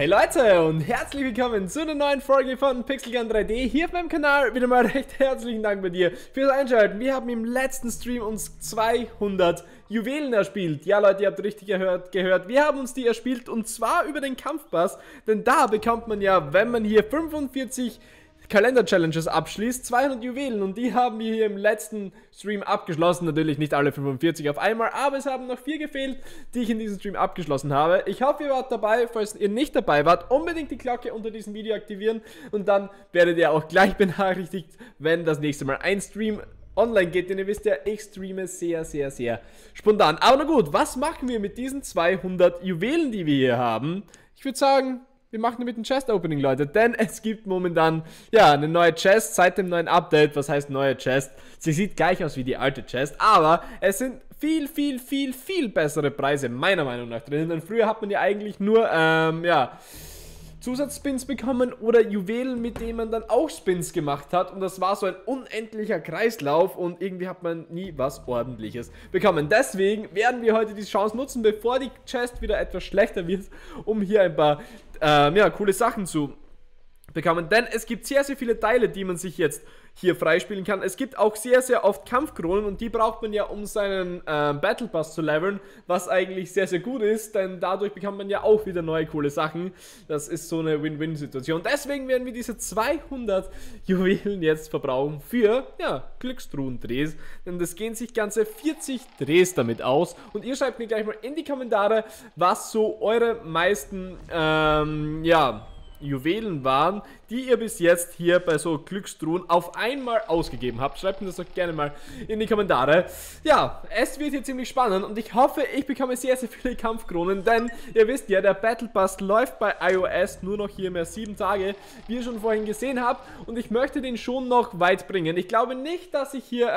Hey Leute und herzlich willkommen zu einer neuen Folge von Pixel Gun 3D hier auf meinem Kanal. Wieder mal recht herzlichen Dank bei dir fürs Einschalten. Wir haben im letzten Stream uns 200 Juwelen erspielt. Ja Leute, ihr habt richtig gehört. Wir haben uns die erspielt und zwar über den Kampfpass, denn da bekommt man ja, wenn man hier 45 Kalender-Challenges abschließt, 200 Juwelen, und die haben wir hier im letzten Stream abgeschlossen. Natürlich nicht alle 45 auf einmal, aber es haben noch 4 gefehlt, die ich in diesem Stream abgeschlossen habe. Ich hoffe, ihr wart dabei. Falls ihr nicht dabei wart, unbedingt die Glocke unter diesem Video aktivieren und dann werdet ihr auch gleich benachrichtigt, wenn das nächste Mal ein Stream online geht, denn ihr wisst ja, ich streame sehr, sehr, sehr spontan. Aber na gut, was machen wir mit diesen 200 Juwelen, die wir hier haben? Ich würde sagen, wir machen mit dem Chest-Opening, Leute, denn es gibt momentan, ja, eine neue Chest seit dem neuen Update. Was heißt neue Chest? Sie sieht gleich aus wie die alte Chest, aber es sind viel bessere Preise, meiner Meinung nach, drin. Denn früher hat man ja eigentlich nur, ja, Zusatzspins bekommen oder Juwelen, mit denen man dann auch Spins gemacht hat, und das war so ein unendlicher Kreislauf und irgendwie hat man nie was Ordentliches bekommen. Deswegen werden wir heute die Chance nutzen, bevor die Chest wieder etwas schlechter wird, um hier ein paar ja, coole Sachen zu bekommen, denn es gibt sehr, sehr viele Teile, die man sich jetzt hier freispielen kann. Es gibt auch sehr, sehr oft Kampfkronen, und die braucht man ja, um seinen Battle Pass zu leveln, was eigentlich sehr, sehr gut ist, denn dadurch bekommt man ja auch wieder neue coole Sachen. Das ist so eine Win-Win-Situation. Deswegen werden wir diese 200 Juwelen jetzt verbrauchen für, ja, Glückstruhen-Drehs, denn das gehen sich ganze 40 Drehs damit aus, und ihr schreibt mir gleich mal in die Kommentare, was so eure meisten, ja, Juwelen waren, die ihr bis jetzt hier bei so Glückstruhen auf einmal ausgegeben habt. Schreibt mir das doch gerne mal in die Kommentare. Ja, es wird hier ziemlich spannend, und ich hoffe, ich bekomme sehr, sehr viele Kampfkronen, denn ihr wisst ja, der Battle Pass läuft bei iOS nur noch hier mehr 7 Tage, wie ihr schon vorhin gesehen habt, und ich möchte den schon noch weit bringen. Ich glaube nicht, dass ich hier,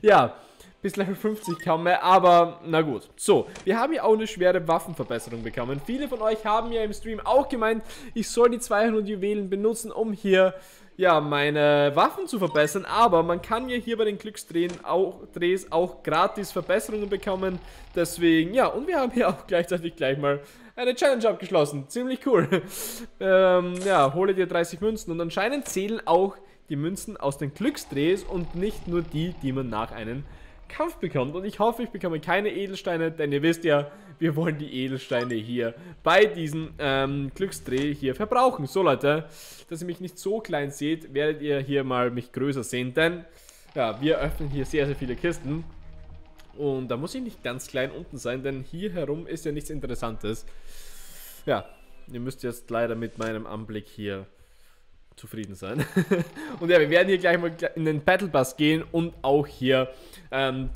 ja, bis Level 50 komme, aber na gut. So, wir haben ja auch eine schwere Waffenverbesserung bekommen. Viele von euch haben ja im Stream auch gemeint, ich soll die 200 Juwelen benutzen, um hier, ja, meine Waffen zu verbessern. Aber man kann ja hier bei den Glücksdrehs auch gratis Verbesserungen bekommen. Deswegen, ja, und wir haben hier auch gleichzeitig gleich mal eine Challenge abgeschlossen. Ziemlich cool. Ja, hole dir 30 Münzen, und anscheinend zählen auch die Münzen aus den Glücksdrehs und nicht nur die, die man nach einem Kampf bekommt, und ich hoffe, ich bekomme keine Edelsteine, denn ihr wisst ja, wir wollen die Edelsteine hier bei diesem Glücksdreh hier verbrauchen. So Leute, dass ihr mich nicht so klein seht, werdet ihr hier mal mich größer sehen, denn ja, wir öffnen hier sehr, sehr viele Kisten, und da muss ich nicht ganz klein unten sein, denn hier herum ist ja nichts Interessantes. Ja, ihr müsst jetzt leider mit meinem Anblick hier zufrieden sein. Und ja, wir werden hier gleich mal in den Battle Pass gehen und auch hier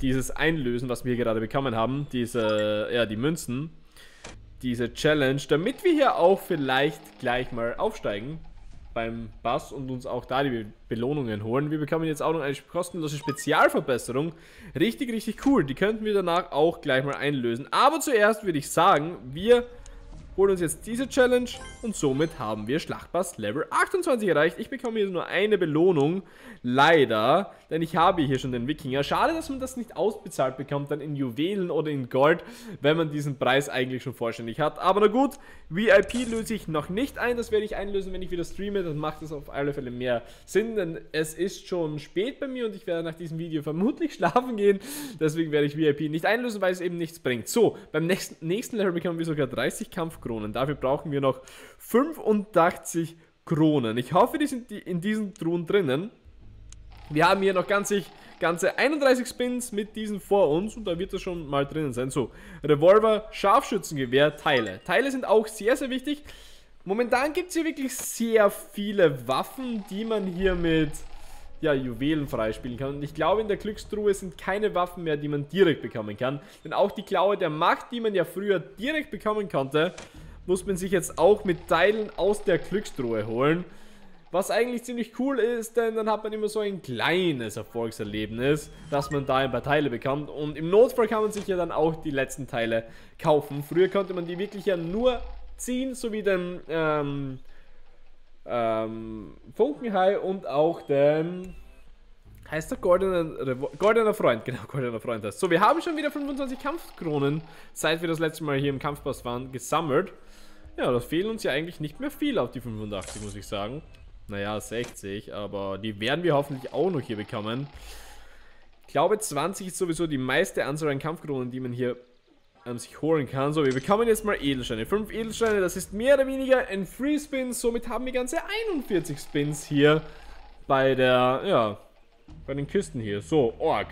dieses einlösen, was wir hier gerade bekommen haben, diese, ja, die Münzen, diese Challenge, damit wir hier auch vielleicht gleich mal aufsteigen beim Pass und uns auch da die Belohnungen holen. Wir bekommen jetzt auch noch eine kostenlose Spezialverbesserung. Richtig, richtig cool. Die könnten wir danach auch gleich mal einlösen. Aber zuerst würde ich sagen, wir holen uns jetzt diese Challenge, und somit haben wir Schlachtpass Level 28 erreicht. Ich bekomme hier nur eine Belohnung, leider, denn ich habe hier schon den Wikinger. Schade, dass man das nicht ausbezahlt bekommt, dann in Juwelen oder in Gold, wenn man diesen Preis eigentlich schon vollständig hat. Aber na gut, VIP löse ich noch nicht ein, das werde ich einlösen, wenn ich wieder streame. Dann macht es auf alle Fälle mehr Sinn, denn es ist schon spät bei mir und ich werde nach diesem Video vermutlich schlafen gehen. Deswegen werde ich VIP nicht einlösen, weil es eben nichts bringt. So, beim nächsten Level bekommen wir sogar 30 Kampfkronen. Dafür brauchen wir noch 85 Kronen. Ich hoffe, die sind in diesen Truhen drinnen. Wir haben hier noch ganze 31 Spins mit diesen vor uns, und da wird das schon mal drinnen sein. So, Revolver, Scharfschützengewehr, Teile. Teile sind auch sehr, sehr wichtig. Momentan gibt es hier wirklich sehr viele Waffen, die man hier mit, ja, Juwelen freispielen kann. Und ich glaube, in der Glückstruhe sind keine Waffen mehr, die man direkt bekommen kann. Denn auch die Klaue der Macht, die man ja früher direkt bekommen konnte, muss man sich jetzt auch mit Teilen aus der Glückstruhe holen. Was eigentlich ziemlich cool ist, denn dann hat man immer so ein kleines Erfolgserlebnis, dass man da ein paar Teile bekommt. Und im Notfall kann man sich ja dann auch die letzten Teile kaufen. Früher konnte man die wirklich ja nur ziehen, so wie den Funkenhai und auch den, heißt der goldener Freund, genau, goldener Freund heißt. So, wir haben schon wieder 25 Kampfkronen, seit wir das letzte Mal hier im Kampfpass waren, gesammelt. Ja, da fehlen uns ja eigentlich nicht mehr viel auf die 85, muss ich sagen. Naja, 60, aber die werden wir hoffentlich auch noch hier bekommen. Ich glaube, 20 ist sowieso die meiste Anzahl an Kampfkronen, die man hier sich holen kann. So, wir bekommen jetzt mal Edelsteine. 5 Edelsteine, das ist mehr oder weniger ein Free Spin. Somit haben wir ganze 41 Spins hier bei der, ja, bei den Küsten hier. So, Org.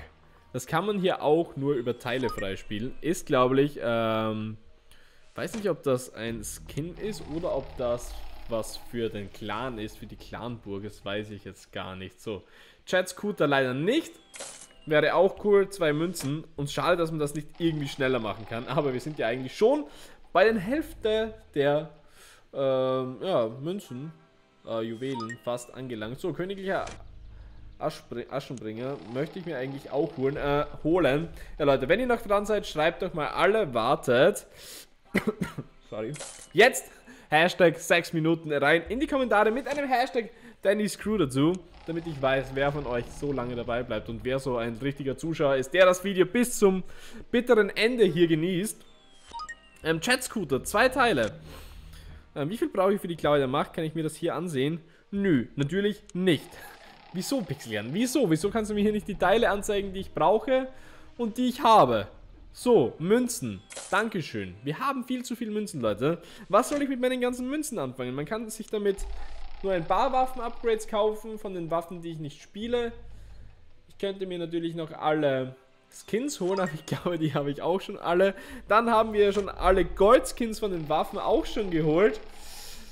Das kann man hier auch nur über Teile freispielen. Ist, glaube ich, weiß nicht, ob das ein Skin ist oder ob das was für den Clan ist, für die Clanburg. Das weiß ich jetzt gar nicht. So, Chat-Scooter leider nicht. Wäre auch cool, 2 Münzen. Und schade, dass man das nicht irgendwie schneller machen kann. Aber wir sind ja eigentlich schon bei der Hälfte der ja, Münzen, Juwelen fast angelangt. So, königlicher Aschenbringer möchte ich mir eigentlich auch holen. Ja, Leute, wenn ihr noch dran seid, schreibt doch mal alle, wartet. Sorry. Jetzt Hashtag 6 Minuten rein in die Kommentare mit einem Hashtag DannyScrew dazu, damit ich weiß, wer von euch so lange dabei bleibt und wer so ein richtiger Zuschauer ist, der das Video bis zum bitteren Ende hier genießt. Chat-Scooter, 2 Teile. Wie viel brauche ich für die Klaue der Macht? Kann ich mir das hier ansehen? Nö, natürlich nicht. Wieso, Pixelern? Wieso? Wieso kannst du mir hier nicht die Teile anzeigen, die ich brauche und die ich habe? So, Münzen. Dankeschön. Wir haben viel zu viele Münzen, Leute. Was soll ich mit meinen ganzen Münzen anfangen? Man kann sich damit nur ein paar Waffen-Upgrades kaufen von den Waffen, die ich nicht spiele. Ich könnte mir natürlich noch alle Skins holen, aber ich glaube, die habe ich auch schon alle. Dann haben wir schon alle Goldskins von den Waffen auch schon geholt.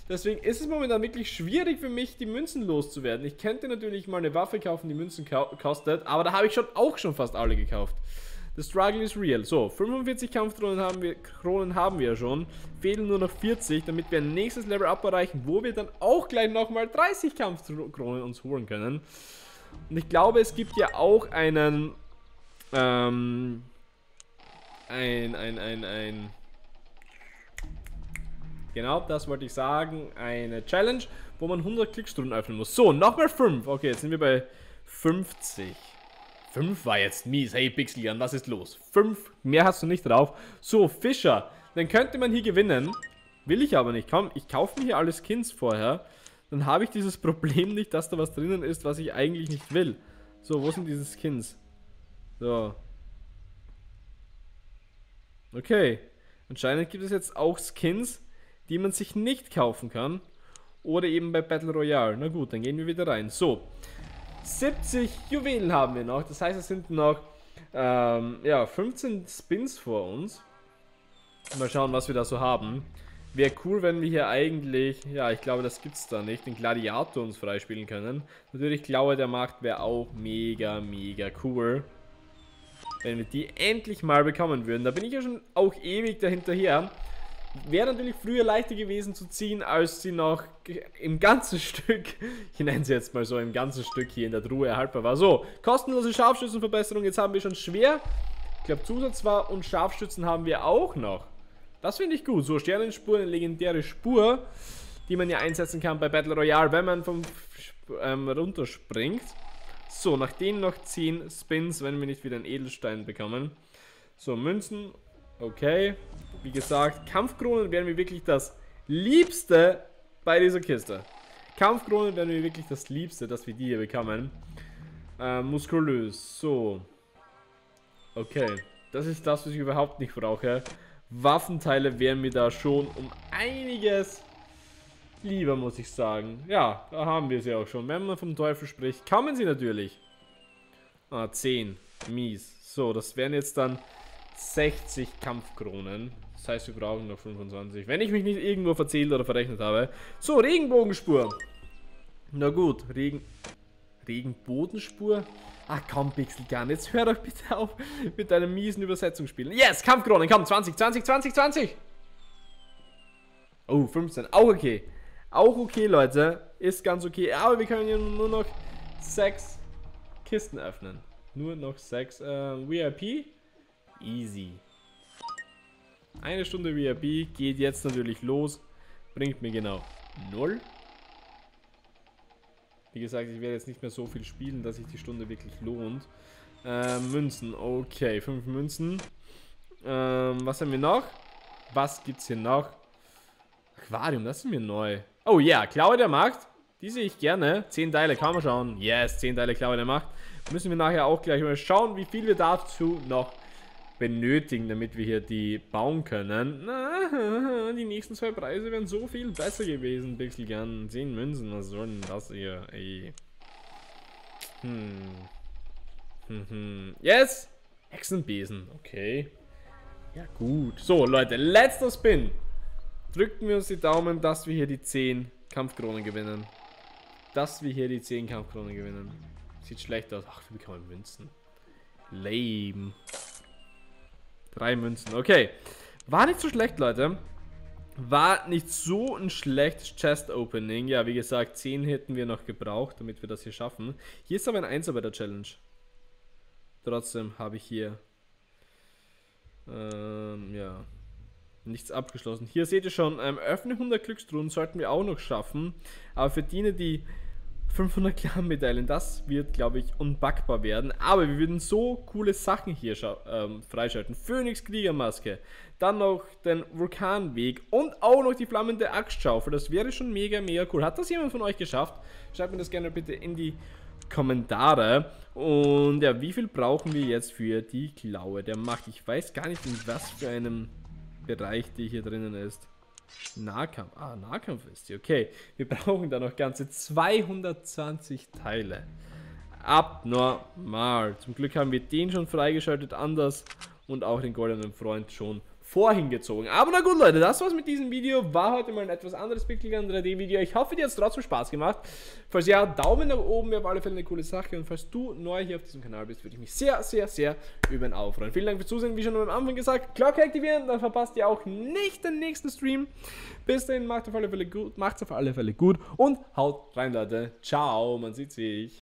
Deswegen ist es momentan wirklich schwierig für mich, die Münzen loszuwerden. Ich könnte natürlich mal eine Waffe kaufen, die Münzen kostet, aber da habe ich schon auch schon fast alle gekauft. The struggle is real. So, 45 Kampfkronen haben wir schon. Fehlen nur noch 40, damit wir ein nächstes Level up erreichen, wo wir dann auch gleich nochmal 30 Kampfkronen uns holen können. Und ich glaube, es gibt ja auch einen genau, das wollte ich sagen. Eine Challenge, wo man 100 Klickstunden öffnen muss. So, nochmal 5. Okay, jetzt sind wir bei 50. 5 war jetzt mies. Hey, Pixelian, was ist los? 5, mehr hast du nicht drauf. So, Fischer. Dann könnte man hier gewinnen. Will ich aber nicht. Komm, ich kaufe mir hier alle Skins vorher. Dann habe ich dieses Problem nicht, dass da was drinnen ist, was ich eigentlich nicht will. So, wo sind diese Skins? So. Okay. Anscheinend gibt es jetzt auch Skins, die man sich nicht kaufen kann. Oder eben bei Battle Royale. Na gut, dann gehen wir wieder rein. So. 70 Juwelen haben wir noch, das heißt, es sind noch ja, 15 Spins vor uns. Mal schauen, was wir da so haben. Wäre cool, wenn wir hier eigentlich, ja, ich glaube, das gibt es da nicht, den Gladiator uns freispielen können. Natürlich, Klaue der Macht wäre auch mega, mega cool, wenn wir die endlich mal bekommen würden. Da bin ich ja schon auch ewig dahinterher. Wäre natürlich früher leichter gewesen zu ziehen, als sie noch im ganzen Stück, ich nenne sie jetzt mal so, im ganzen Stück hier in der Truhe erhaltbar war. So, kostenlose Scharfschützenverbesserung, jetzt haben wir schon schwer, ich glaube Zusatzwahr und Scharfschützen haben wir auch noch. Das finde ich gut. So, Sternenspur, eine legendäre Spur, die man ja einsetzen kann bei Battle Royale, wenn man vom runterspringt. So, nach denen noch 10 Spins, wenn wir nicht wieder einen Edelstein bekommen. So, Münzen. Okay, wie gesagt, Kampfkronen wären mir wirklich das Liebste bei dieser Kiste. Kampfkronen wären mir wirklich das Liebste, dass wir die hier bekommen. Muskulös, so. Okay, das ist das, was ich überhaupt nicht brauche. Waffenteile wären mir da schon um einiges lieber, muss ich sagen. Ja, da haben wir sie auch schon. Wenn man vom Teufel spricht, kommen sie natürlich. Ah, 10, mies. So, das wären jetzt dann 60 Kampfkronen. Das heißt, wir brauchen noch 25. Wenn ich mich nicht irgendwo verzählt oder verrechnet habe. So, Regenbogenspur. Na gut, Regenbogenspur? Ach komm, Pixelgun, jetzt hör doch bitte auf mit deinem miesen Übersetzungsspielen. Yes, Kampfkronen, komm, 20, 20, 20, 20. Oh, 15, auch okay. Auch okay, Leute. Ist ganz okay. Aber wir können hier nur noch 6 Kisten öffnen. Nur noch 6. VIP? Easy. Eine Stunde VIP geht jetzt natürlich los. Bringt mir genau 0. Wie gesagt, ich werde jetzt nicht mehr so viel spielen, dass sich die Stunde wirklich lohnt. Münzen, okay, 5 Münzen. Was haben wir noch? Was gibt's hier noch? Aquarium, das ist mir neu. Oh ja, yeah. Klaue der Macht. Die sehe ich gerne. 10 Teile, kann man schauen. Yes, 10 Teile Klaue der Macht. Müssen wir nachher auch gleich mal schauen, wie viel wir dazu noch benötigen, damit wir hier die bauen können. Die nächsten 2 Preise wären so viel besser gewesen, Pixel Gun. 10 Münzen, was soll denn das hier? Ey. Yes! Hexenbesen, okay. Ja gut. So Leute, letzter Spin. Drücken wir uns die Daumen, dass wir hier die 10 Kampfkronen gewinnen. Dass wir hier die 10 Kampfkronen gewinnen. Sieht schlecht aus. Ach, wie kann man Münzen? Lame. 3 Münzen, okay. War nicht so schlecht, Leute. War nicht so ein schlechtes Chest-Opening. Ja, wie gesagt, 10 hätten wir noch gebraucht, damit wir das hier schaffen. Hier ist aber ein 1er bei der Challenge. Trotzdem habe ich hier ja, nichts abgeschlossen. Hier seht ihr schon, öffne 100 Glückstruhen sollten wir auch noch schaffen. Aber verdiene die 500 Clan-Medaillen, das wird, glaube ich, unbackbar werden. Aber wir würden so coole Sachen hier freischalten. Phoenix-Kriegermaske, dann noch den Vulkanweg und auch noch die flammende Axtschaufel. Das wäre schon mega, mega cool. Hat das jemand von euch geschafft? Schreibt mir das gerne bitte in die Kommentare. Und ja, wie viel brauchen wir jetzt für die Klaue der Macht? Ich weiß gar nicht, in was für einem Bereich die hier drinnen ist. Nahkampf. Ah, Nahkampf ist sie. Okay. Wir brauchen da noch ganze 220 Teile. Abnormal. Zum Glück haben wir den schon freigeschaltet, anders. Und auch den goldenen Freund schon vorhin gezogen. Aber na gut, Leute, das war's mit diesem Video. War heute mal ein etwas anderes Pixel Gun 3D Video. Ich hoffe, dir hat's trotzdem Spaß gemacht. Falls ja, Daumen nach oben, wäre auf alle Fälle eine coole Sache. Und falls du neu hier auf diesem Kanal bist, würde ich mich sehr, sehr, sehr über ihn aufreuen. Vielen Dank fürs Zusehen. Wie schon am Anfang gesagt, Glocke aktivieren, dann verpasst ihr auch nicht den nächsten Stream. Bis dahin, macht's auf alle Fälle gut und haut rein, Leute. Ciao, man sieht sich.